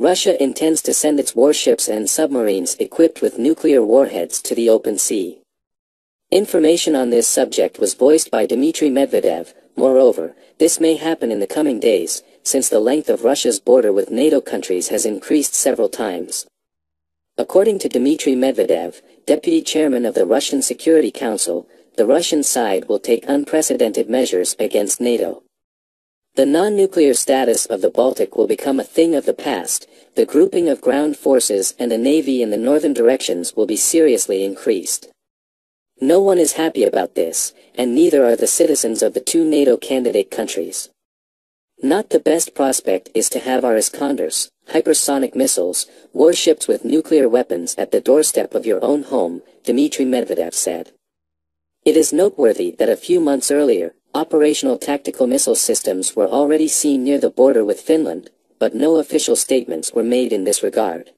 Russia intends to send its warships and submarines equipped with nuclear warheads to the open sea. Information on this subject was voiced by Dmitry Medvedev. Moreover, this may happen in the coming days, since the length of Russia's border with NATO countries has increased several times. According to Dmitry Medvedev, deputy chairman of the Russian Security Council, the Russian side will take unprecedented measures against NATO. The non-nuclear status of the Baltic will become a thing of the past, the grouping of ground forces and the navy in the northern directions will be seriously increased. No one is happy about this, and neither are the citizens of the two NATO candidate countries. Not the best prospect is to have our Iskanders, hypersonic missiles, warships with nuclear weapons at the doorstep of your own home, Dmitry Medvedev said. It is noteworthy that a few months earlier, operational tactical missile systems were already seen near the border with Finland, but no official statements were made in this regard.